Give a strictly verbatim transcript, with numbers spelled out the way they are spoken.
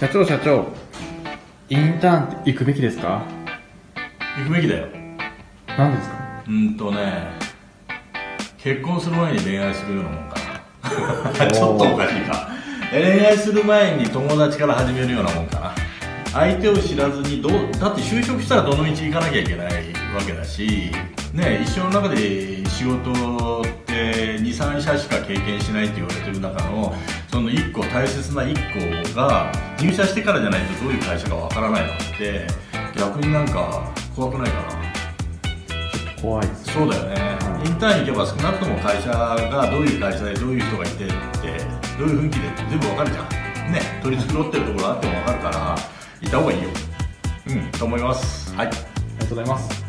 社長社長、インターンって行くべきですか？行くべきだよ。何ですか？うんとね、結婚する前に恋愛するようなもんかなちょっとおかしいか。恋愛する前に友達から始めるようなもんかな。相手を知らずにどうだって就職したらどの道行かなきゃいけないわけだし、ね、一生の中で仕事ってにさんしゃしか経験しないって言われてる中のそのいっこ、大切ないっこが入社してからじゃないとどういう会社かわからないのって逆になんか怖くないかな。怖いですね。そうだよね、うん、インターンに行けば少なくとも会社がどういう会社でどういう人がいてってどういう雰囲気でって全部分かるじゃんね。取り繕ってるところあっても分かるからいた方がいいよ、うん、と思います。はい、ありがとうございます。